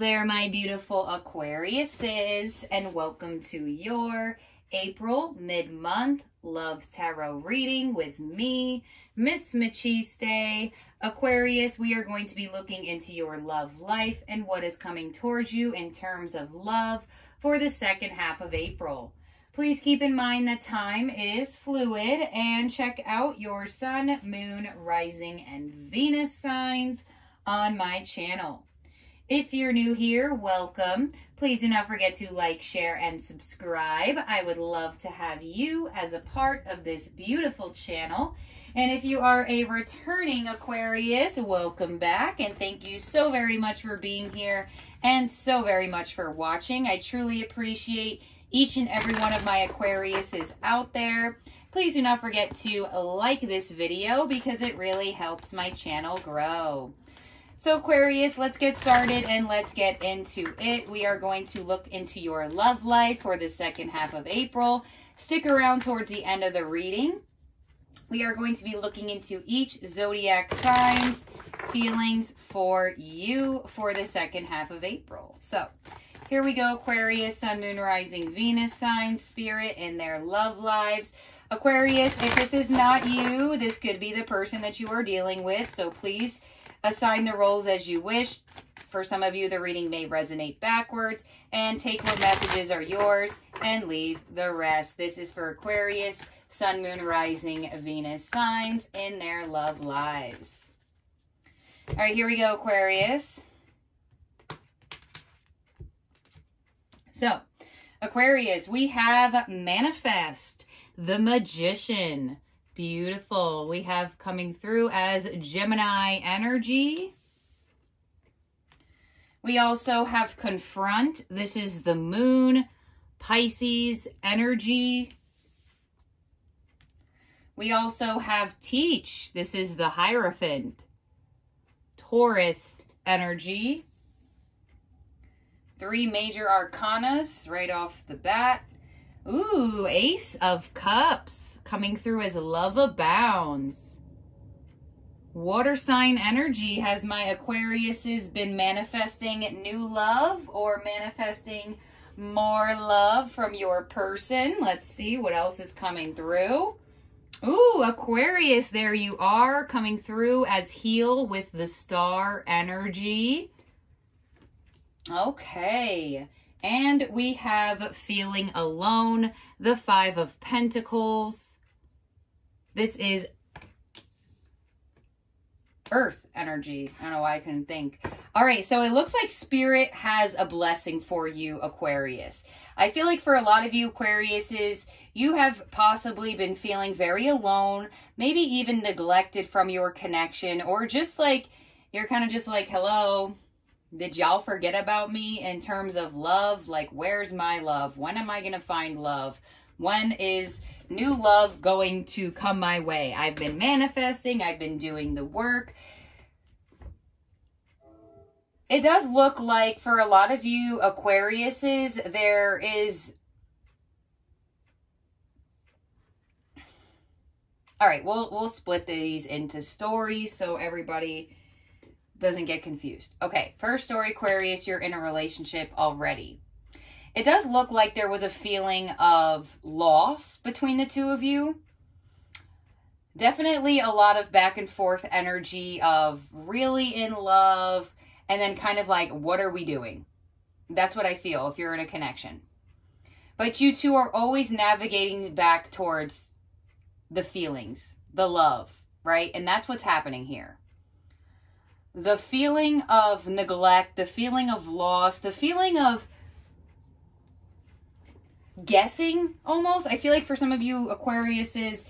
there, my beautiful Aquariuses, and welcome to your April mid-month love tarot reading with me, Miss Machiste. Aquarius, we are going to be looking into your love life and what is coming towards you in terms of love for the second half of April. Please keep in mind that time is fluid, and check out your sun, moon, rising, and Venus signs on my channel. If you're new here, welcome. Please do not forget to like, share, and subscribe. I would love to have you as a part of this beautiful channel. And if you are a returning Aquarius, welcome back. And thank you so very much for being here and so very much for watching. I truly appreciate each and every one of my Aquariuses out there. Please do not forget to like this video because it really helps my channel grow. So Aquarius, let's get started and let's get into it. We are going to look into your love life for the second half of April. Stick around towards the end of the reading. We are going to be looking into each zodiac sign's feelings for you for the second half of April. So here we go, Aquarius, sun, moon, rising, Venus signs, spirit, and their love lives. Aquarius, if this is not you, this could be the person that you are dealing with, so please assign the roles as you wish. For some of you, the reading may resonate backwards, and take what messages are yours and leave the rest. This is for Aquarius, sun, moon, rising, Venus signs in their love lives. All right, here we go, Aquarius. So, Aquarius, we have Manifest, the Magician. Beautiful. We have coming through as Gemini energy. We also have Confront. This is the moon, Pisces energy. We also have Teach. This is the Hierophant, Taurus energy. Three major arcanas right off the bat. Ooh, Ace of Cups coming through as Love Abounds. Water sign energy. Has my Aquariuses been manifesting new love or manifesting more love from your person? Let's see what else is coming through. Ooh, Aquarius, there you are, coming through as Heal with the Star energy. Okay. And we have Feeling Alone, the Five of Pentacles. This is Earth energy. I don't know why I couldn't think. All right, so it looks like Spirit has a blessing for you, Aquarius. I feel like for a lot of you Aquariuses, you have possibly been feeling very alone, maybe even neglected from your connection, or just like, you're kind of just like, hello, did y'all forget about me in terms of love? Like, where's my love? When am I going to find love? When is new love going to come my way? I've been manifesting. I've been doing the work. It does look like for a lot of you Aquariuses, there is... All right, we'll split these into stories so everybody doesn't get confused. Okay, first story, Aquarius, you're in a relationship already. It does look like there was a feeling of loss between the two of you. Definitely a lot of back and forth energy of really in love and then kind of like, what are we doing? That's what I feel if you're in a connection. But you two are always navigating back towards the feelings, the love, right? And that's what's happening here. The feeling of neglect, the feeling of loss, the feeling of guessing almost. I feel like for some of you Aquariuses,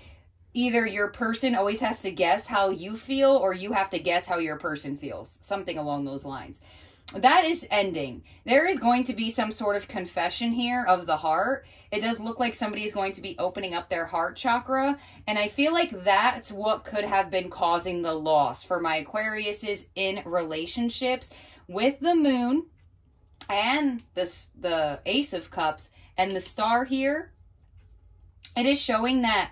either your person always has to guess how you feel or you have to guess how your person feels. Something along those lines. That is ending. There is going to be some sort of confession here of the heart. It does look like somebody is going to be opening up their heart chakra. And I feel like that's what could have been causing the loss for my Aquariuses in relationships with the moon and the Ace of Cups and the Star here. It is showing that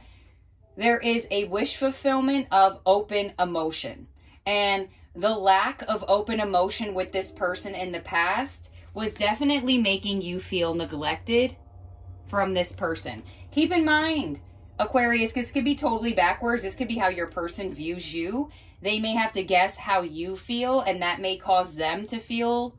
there is a wish fulfillment of open emotion. And the lack of open emotion with this person in the past was definitely making you feel neglected from this person. Keep in mind, Aquarius, this could be totally backwards. This could be how your person views you. They may have to guess how you feel, and that may cause them to feel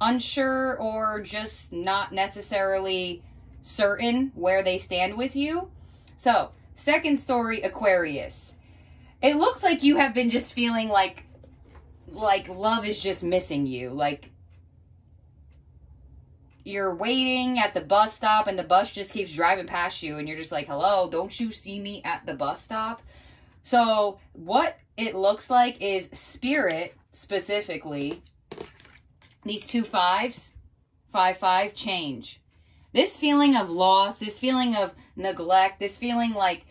unsure or just not necessarily certain where they stand with you. So, second story, Aquarius. It looks like you have been just feeling like love is just missing you. Like, you're waiting at the bus stop and the bus just keeps driving past you and you're just like, hello, don't you see me at the bus stop? So what it looks like is Spirit, specifically, these 2 5s, 5 5, change. This feeling of loss, this feeling of neglect, this feeling like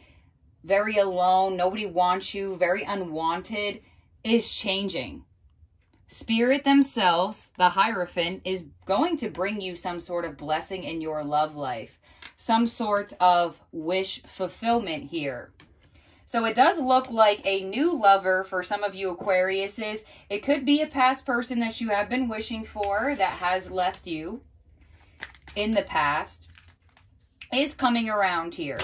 very alone, nobody wants you, very unwanted, is changing. Spirit themselves, the Hierophant, is going to bring you some sort of blessing in your love life. Some sort of wish fulfillment here. So it does look like a new lover for some of you Aquariuses. It could be a past person that you have been wishing for that has left you in the past. Is coming around here.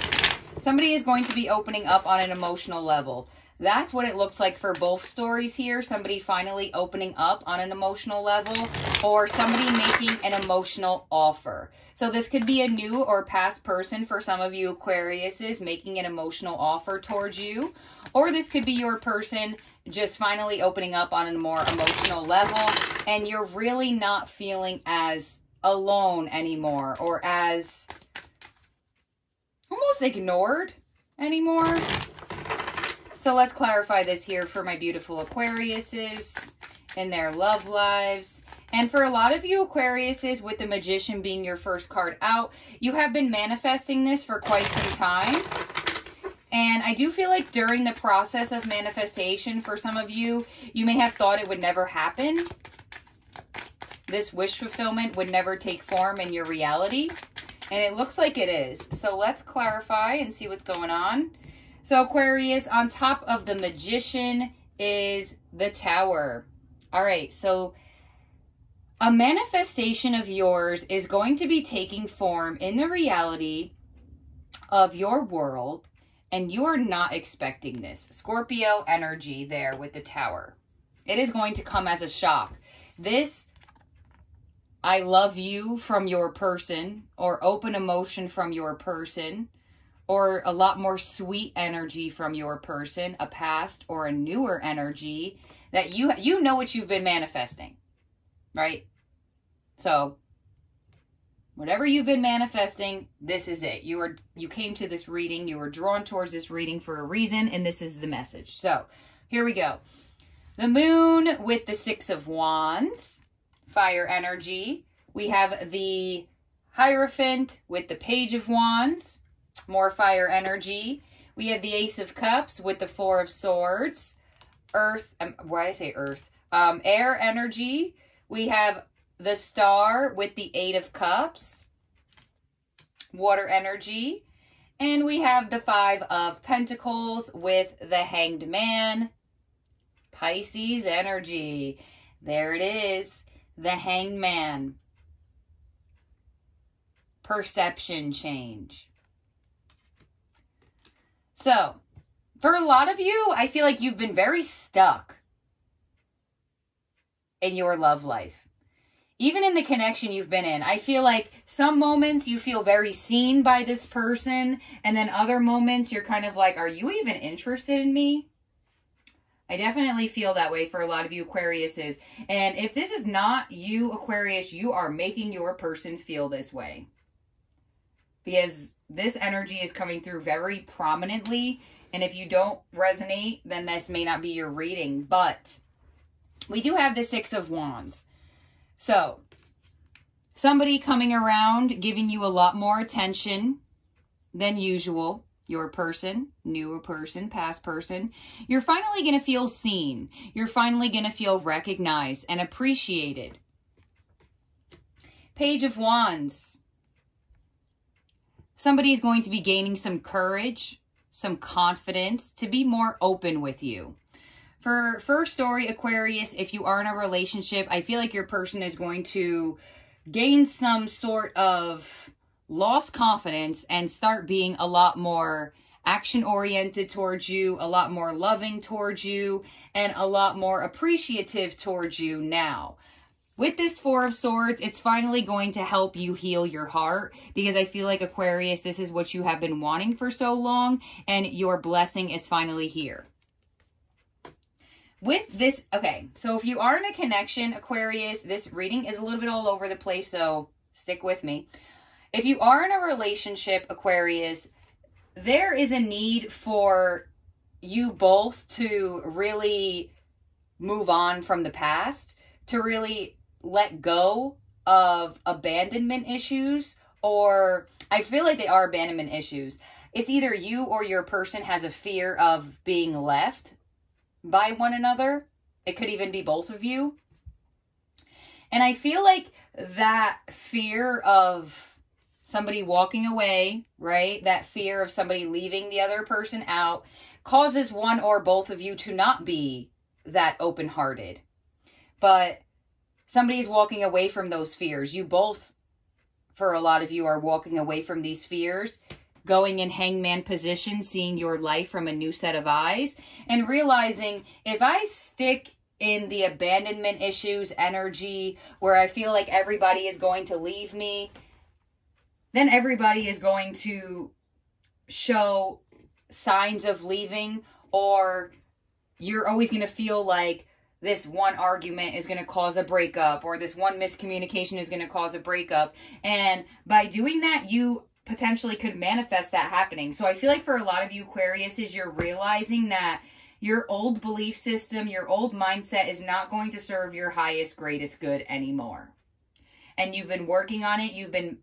Somebody is going to be opening up on an emotional level. That's what it looks like for both stories here. Somebody finally opening up on an emotional level, or somebody making an emotional offer. So this could be a new or past person for some of you Aquariuses making an emotional offer towards you. Or this could be your person just finally opening up on a more emotional level and you're really not feeling as alone anymore or as almost ignored anymore. So let's clarify this here for my beautiful Aquariuses in their love lives. And for a lot of you Aquariuses, with the Magician being your first card out, you have been manifesting this for quite some time. And I do feel like during the process of manifestation for some of you, you may have thought it would never happen. This wish fulfillment would never take form in your reality. And it looks like it is. So let's clarify and see what's going on. So Aquarius, on top of the Magician is the Tower. All right, so a manifestation of yours is going to be taking form in the reality of your world, and you're not expecting this. Scorpio energy there with the Tower. It is going to come as a shock. This I love you from your person, or open emotion from your person, or a lot more sweet energy from your person, a past or a newer energy that you know what you've been manifesting, right? So whatever you've been manifesting, this is it. You came to this reading, you were drawn towards this reading for a reason, and this is the message. So here we go. The Moon with the 6 of Wands, fire energy. We have the Hierophant with the Page of Wands, more fire energy. We have the Ace of Cups with the 4 of Swords. Air energy. We have the Star with the 8 of Cups. Water energy. And we have the 5 of Pentacles with the Hanged Man. Pisces energy. There it is. The Hanged Man. Perception change. So, for a lot of you, I feel like you've been very stuck in your love life. Even in the connection you've been in, I feel like some moments you feel very seen by this person, and then other moments you're kind of like, are you even interested in me? I definitely feel that way for a lot of you Aquariuses. And if this is not you, Aquarius, you are making your person feel this way. Because this energy is coming through very prominently. And if you don't resonate, then this may not be your reading. But we do have the 6 of Wands. So somebody coming around, giving you a lot more attention than usual. Your person, newer person, past person. You're finally going to feel seen. You're finally going to feel recognized and appreciated. Page of Wands. Somebody is going to be gaining some courage, some confidence to be more open with you. For first story, Aquarius, if you are in a relationship, I feel like your person is going to gain some sort of lost confidence and start being a lot more action-oriented towards you, a lot more loving towards you, and a lot more appreciative towards you now. With this Four of Swords, it's finally going to help you heal your heart, because I feel like, Aquarius, this is what you have been wanting for so long, and your blessing is finally here. With this, okay, so if you are in a connection, Aquarius, this reading is a little bit all over the place, so stick with me. If you are in a relationship, Aquarius, there is a need for you both to really move on from the past, to really let go of abandonment issues, or I feel like they are abandonment issues. It's either you or your person has a fear of being left by one another. It could even be both of you. And I feel like that fear of somebody walking away, right? That fear of somebody leaving the other person out causes one or both of you to not be that open-hearted. But somebody's walking away from those fears. You both, for a lot of you, are walking away from these fears, going in hangman position, seeing your life from a new set of eyes, and realizing if I stick in the abandonment issues energy where I feel like everybody is going to leave me, then everybody is going to show signs of leaving, or you're always going to feel like this one argument is going to cause a breakup, or this one miscommunication is going to cause a breakup. And by doing that, you potentially could manifest that happening. So I feel like for a lot of you, Aquarius, is you're realizing that your old belief system, your old mindset is not going to serve your highest, greatest good anymore. And you've been working on it. You've been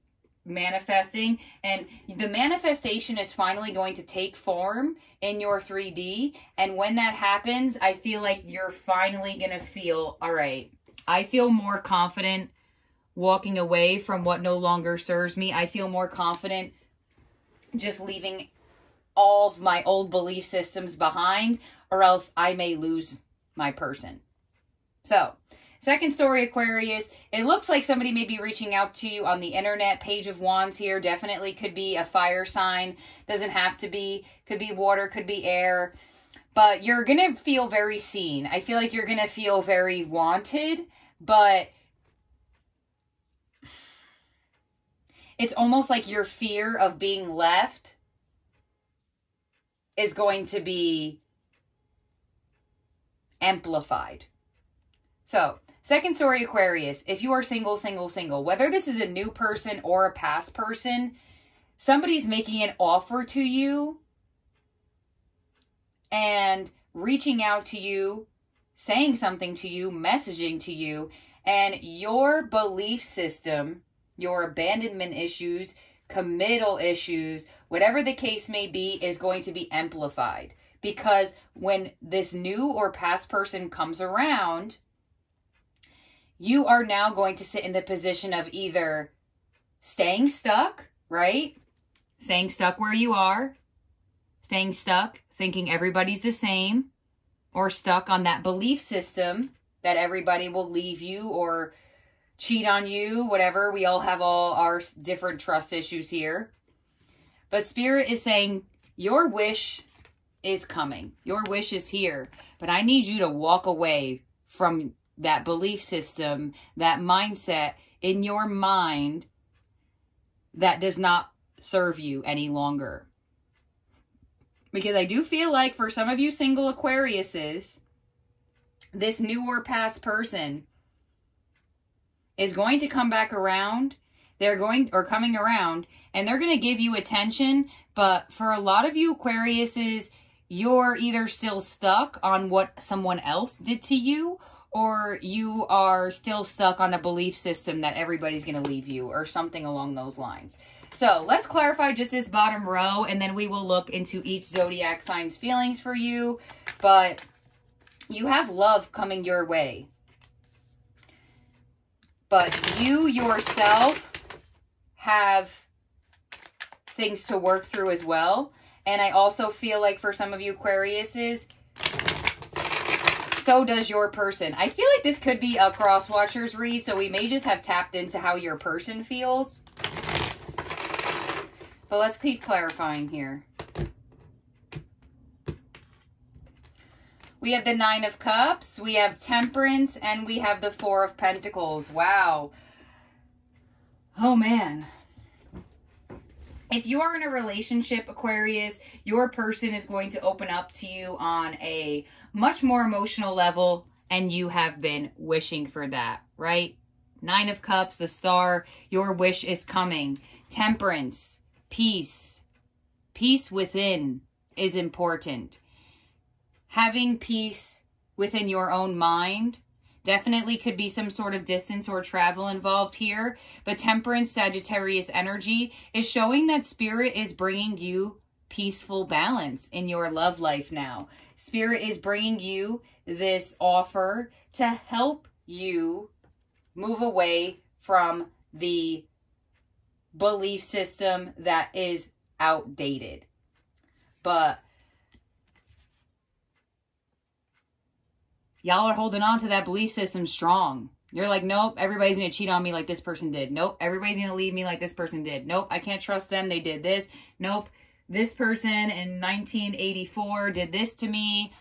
manifesting, and the manifestation is finally going to take form in your 3D. And when that happens, I feel like you're finally going to feel, all right, I feel more confident walking away from what no longer serves me. I feel more confident just leaving all of my old belief systems behind, or else I may lose my person. So second story, Aquarius, it looks like somebody may be reaching out to you on the internet. Page of Wands here definitely could be a fire sign. Doesn't have to be. Could be water, could be air. But you're going to feel very seen. I feel like you're going to feel very wanted, but it's almost like your fear of being left is going to be amplified. So second story, Aquarius, if you are single, whether this is a new person or a past person, somebody's making an offer to you and reaching out to you, saying something to you, messaging to you, and your belief system, your abandonment issues, committal issues, whatever the case may be, is going to be amplified. Because when this new or past person comes around, you are now going to sit in the position of either staying stuck, right? Staying stuck where you are, staying stuck, thinking everybody's the same, or stuck on that belief system that everybody will leave you or cheat on you, whatever. We all have all our different trust issues here. But Spirit is saying, your wish is coming. Your wish is here. But I need you to walk away from that belief system, that mindset in your mind that does not serve you any longer. Because I do feel like for some of you single Aquariuses, this new or past person is going to come back around. They're going, or coming around, and they're going to give you attention. But for a lot of you Aquariuses, you're either still stuck on what someone else did to you, or you are still stuck on a belief system that everybody's going to leave you, or something along those lines. So let's clarify just this bottom row, and then we will look into each zodiac sign's feelings for you. But you have love coming your way. But you yourself have things to work through as well. And I also feel like for some of you Aquariuses, so does your person. I feel like this could be a cross watchers read, so we may just have tapped into how your person feels. But let's keep clarifying here. We have the Nine of Cups, we have Temperance, and we have the Four of Pentacles. Wow. Oh, man. If you are in a relationship, Aquarius, your person is going to open up to you on a much more emotional level, and you have been wishing for that, right? Nine of Cups, the Star, your wish is coming. Temperance, peace, peace within is important. Having peace within your own mind. Definitely could be some sort of distance or travel involved here. But Temperance, Sagittarius energy is showing that Spirit is bringing you peaceful balance in your love life now. Spirit is bringing you this offer to help you move away from the belief system that is outdated. But y'all are holding on to that belief system strong. You're like, nope, everybody's going to cheat on me like this person did. Nope, everybody's going to leave me like this person did. Nope, I can't trust them. They did this. Nope, this person in 1984 did this to me.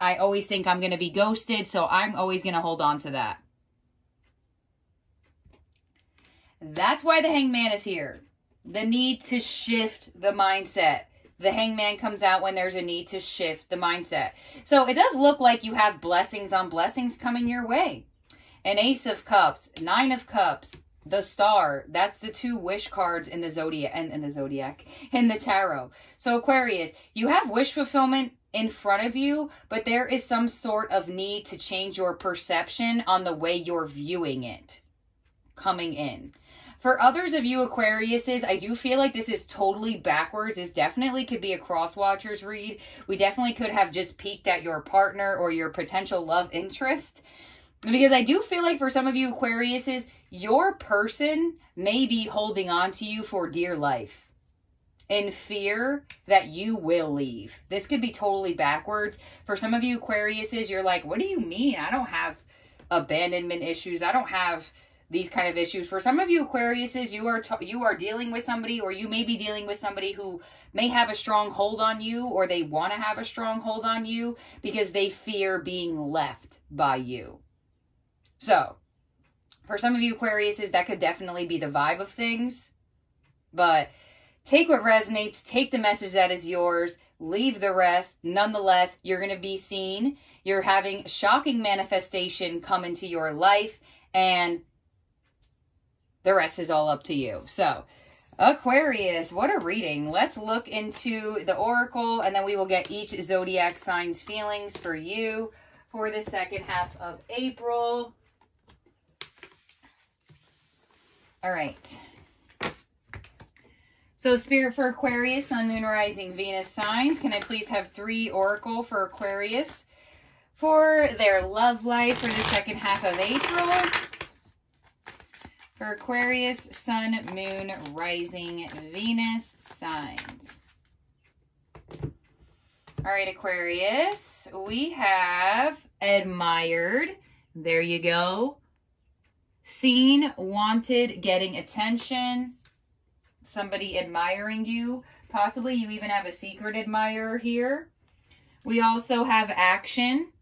I always think I'm going to be ghosted, so I'm always going to hold on to that. That's why the Hangman is here. The need to shift the mindset. The Hangman comes out when there's a need to shift the mindset. So it does look like you have blessings on blessings coming your way. An Ace of Cups, Nine of Cups, the Star. That's the two wish cards in the Zodiac, in the Tarot. So Aquarius, you have wish fulfillment in front of you, but there is some sort of need to change your perception on the way you're viewing it coming in. For others of you Aquariuses, I do feel like this is totally backwards. This definitely could be a cross-watchers read. We definitely could have just peeked at your partner or your potential love interest. Because I do feel like for some of you Aquariuses, your person may be holding on to you for dear life in fear that you will leave. This could be totally backwards. For some of you Aquariuses, you're like, what do you mean? I don't have abandonment issues. I don't have these kind of issues. For some of you Aquariuses, you are dealing with somebody, or you may be dealing with somebody who may have a strong hold on you, or they want to have a strong hold on you because they fear being left by you. So for some of you Aquariuses, that could definitely be the vibe of things. But take what resonates, take the message that is yours, leave the rest. Nonetheless, you're going to be seen. You're having shocking manifestation come into your life, and the rest is all up to you. So, Aquarius, what a reading. Let's look into the oracle, and then we will get each zodiac sign's feelings for you for the second half of April. All right. So, Spirit for Aquarius, Sun, Moon, Rising, Venus signs. Can I please have three oracle for Aquarius for their love life for the second half of April? For Aquarius, Sun, Moon, Rising, Venus signs. All right, Aquarius, we have admired. There you go. Seen, wanted, getting attention. Somebody admiring you. Possibly you even have a secret admirer here. We also have action.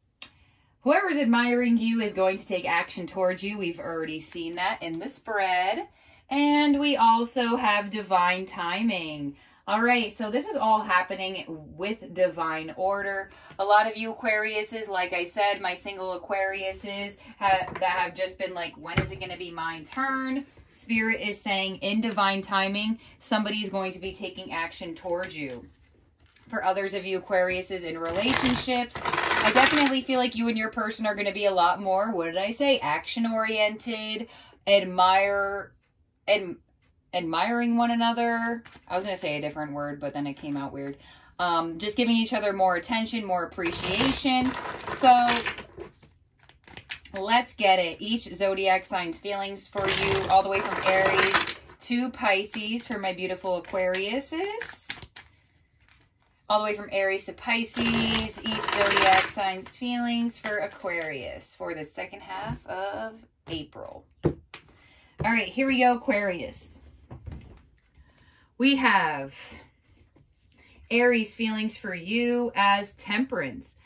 Whoever's admiring you is going to take action towards you. We've already seen that in the spread. And we also have divine timing. All right, so this is all happening with divine order. A lot of you Aquariuses, like I said, my single Aquariuses that have just been like, when is it going to be my turn? Spirit is saying in divine timing, somebody's going to be taking action towards you. For others of you Aquariuses in relationships, I definitely feel like you and your person are going to be a lot more, what did I say, action-oriented, admiring one another. I was going to say a different word, but then it came out weird. Just giving each other more attention, more appreciation. So let's get it. Each zodiac sign's feelings for you, all the way from Aries to Pisces for my beautiful Aquariuses. all the way from Aries to Pisces, each zodiac sign's feelings for Aquarius for the second half of April. All right, here we go, Aquarius. We have Aries feelings for you as Temperance.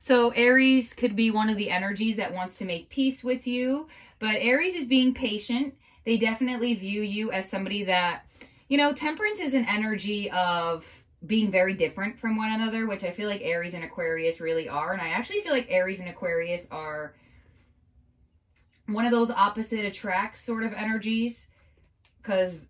So Aries could be one of the energies that wants to make peace with you, but Aries is being patient. They definitely view you as somebody that, you know, Temperance is an energy of being very different from one another, which I feel like Aries and Aquarius really are. And I actually feel like Aries and Aquarius are one of those opposite attracts sort of energies, because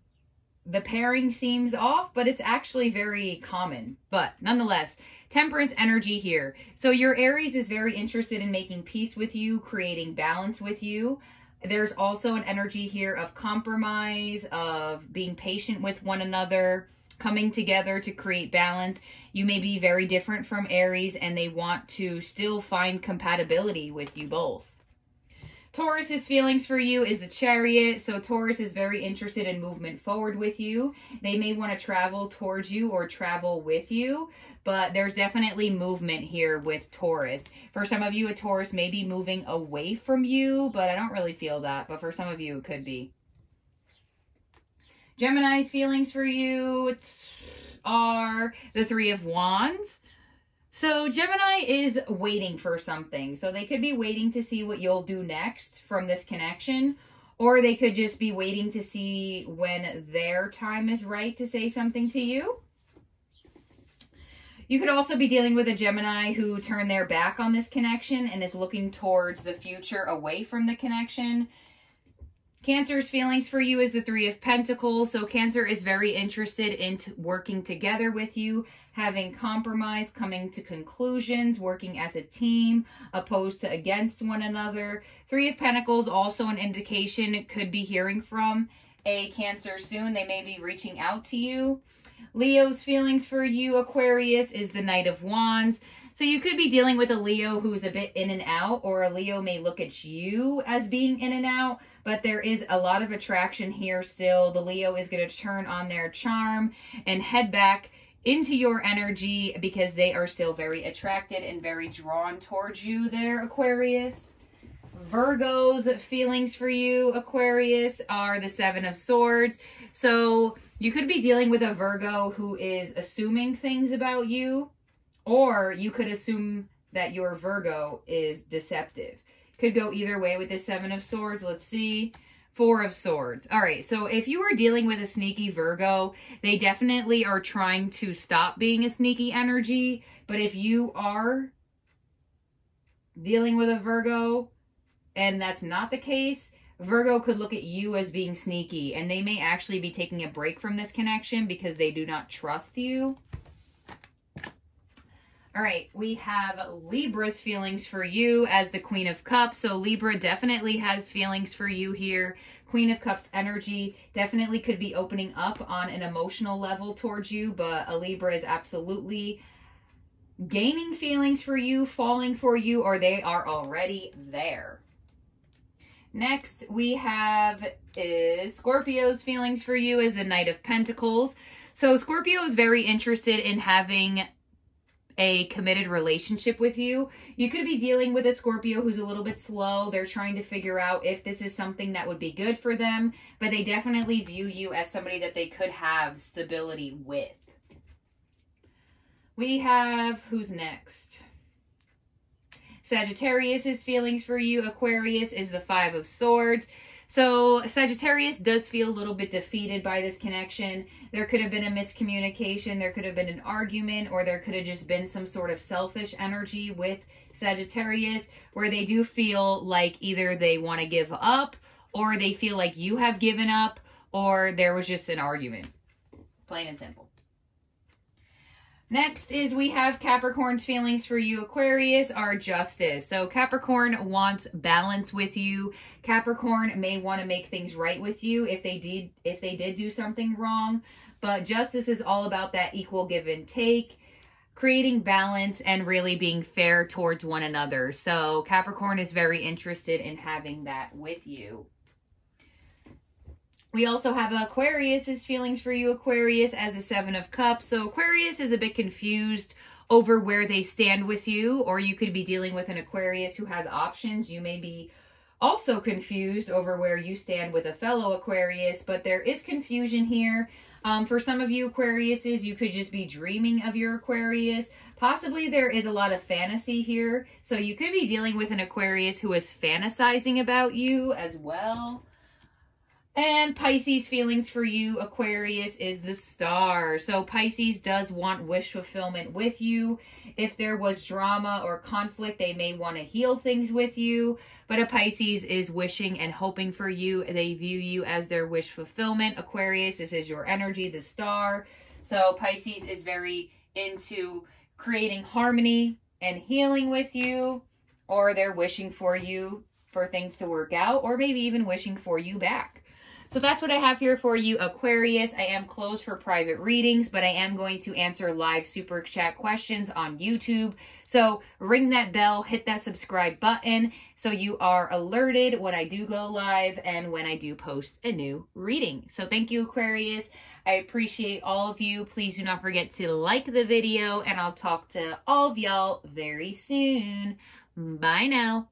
the pairing seems off, but it's actually very common. But nonetheless, Temperance energy here. So your Aries is very interested in making peace with you, creating balance with you. There's also an energy here of compromise, of being patient with one another, coming together to create balance. You may be very different from Aries, and they want to still find compatibility with you both. Taurus's feelings for you is the Chariot. So Taurus is very interested in movement forward with you. They may want to travel towards you or travel with you, but there's definitely movement here with Taurus. For some of you, a Taurus may be moving away from you, but I don't really feel that. But for some of you, it could be. Gemini's feelings for you are the Three of Wands. So Gemini is waiting for something. So they could be waiting to see what you'll do next from this connection, or they could just be waiting to see when their time is right to say something to you. You could also be dealing with a Gemini who turned their back on this connection and is looking towards the future away from the connection. Cancer's feelings for you is the Three of Pentacles. So Cancer is very interested in working together with you, having compromise, coming to conclusions, working as a team, opposed to against one another. Three of Pentacles, also an indication it could be hearing from a Cancer soon. They may be reaching out to you. Leo's feelings for you, Aquarius, is the Knight of Wands. So you could be dealing with a Leo who's a bit in and out, or a Leo may look at you as being in and out, but there is a lot of attraction here still. The Leo is going to turn on their charm and head back into your energy because they are still very attracted and very drawn towards you there, Aquarius. Virgo's feelings for you, Aquarius, are the Seven of Swords. So you could be dealing with a Virgo who is assuming things about you, or you could assume that your Virgo is deceptive. Could go either way with the Seven of Swords. Let's see. Four of Swords. All right, so if you are dealing with a sneaky Virgo, they definitely are trying to stop being a sneaky energy. But if you are dealing with a Virgo and that's not the case, Virgo could look at you as being sneaky, and they may actually be taking a break from this connection because they do not trust you. All right, we have Libra's feelings for you as the Queen of Cups. So Libra definitely has feelings for you here. Queen of Cups energy definitely could be opening up on an emotional level towards you, but a Libra is absolutely gaining feelings for you, falling for you, or they are already there. Next we have is Scorpio's feelings for you as the Knight of Pentacles. So Scorpio is very interested in having a committed relationship with you. You could be dealing with a Scorpio who's a little bit slow. They're trying to figure out if this is something that would be good for them, but they definitely view you as somebody that they could have stability with. We have, who's next? Sagittarius's feelings for you, Aquarius, is the Five of Swords. So Sagittarius does feel a little bit defeated by this connection. There could have been a miscommunication, there could have been an argument, or there could have just been some sort of selfish energy with Sagittarius where they do feel like either they want to give up, or they feel like you have given up, or there was just an argument. Plain and simple. Next is we have Capricorn's feelings for you, Aquarius, are justice. So Capricorn wants balance with you. Capricorn may want to make things right with you if they did do something wrong. But justice is all about that equal give and take, creating balance, and really being fair towards one another. So Capricorn is very interested in having that with you. We also have Aquarius's feelings for you, Aquarius, as a 7 of Cups. So Aquarius is a bit confused over where they stand with you, or you could be dealing with an Aquarius who has options. You may be also confused over where you stand with a fellow Aquarius, but there is confusion here. For some of you Aquariuses, you could just be dreaming of your Aquarius. Possibly there is a lot of fantasy here. So you could be dealing with an Aquarius who is fantasizing about you as well. And Pisces feelings for you, Aquarius, is the Star. So Pisces does want wish fulfillment with you. If there was drama or conflict, they may want to heal things with you. But a Pisces is wishing and hoping for you. They view you as their wish fulfillment. Aquarius, this is your energy, the Star. So Pisces is very into creating harmony and healing with you. Or they're wishing for you for things to work out. Or maybe even wishing for you back. So that's what I have here for you, Aquarius. I am closed for private readings, but I am going to answer live super chat questions on YouTube. So ring that bell, hit that subscribe button so you are alerted when I do go live and when I do post a new reading. So thank you, Aquarius. I appreciate all of you. Please do not forget to like the video, and I'll talk to all of y'all very soon. Bye now.